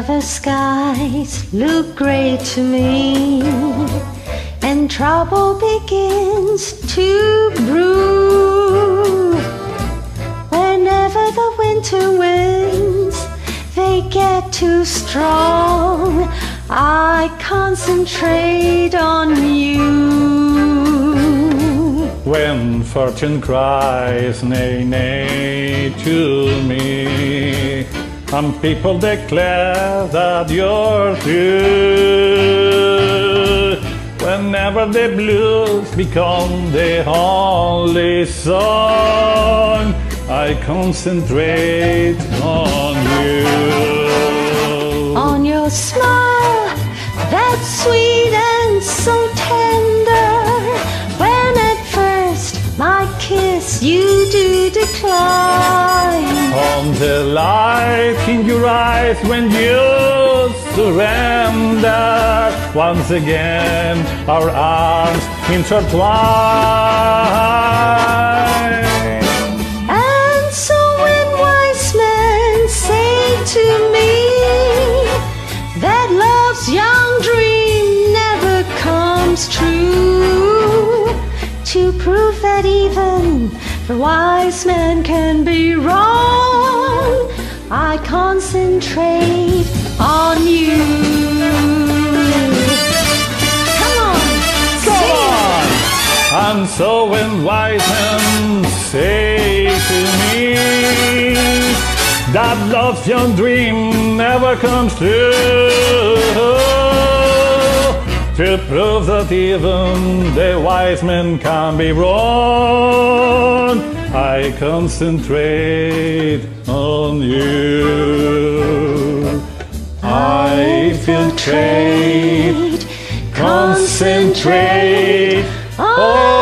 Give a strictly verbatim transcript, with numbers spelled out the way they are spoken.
Clever skies look grey to me, and trouble begins to brew. Whenever the winter winds, they get too strong, I concentrate on you. When fortune cries nay, nay to me, some people declare that you're true. Whenever the blues become the only song, I concentrate on you. On your smile, that's sweet and so tender, when at first my kiss you do decline. On the light in your eyes when you surrender, once again our arms intertwine. And so when wise men say to me that love's young dream never comes true, to prove that even the wise men can be wrong, I concentrate on you. Come on, come on. And so when wise men say to me that love's young dream never comes true, to prove that even the wise men can be wrong, I concentrate on you. I filtrate, concentrate on you.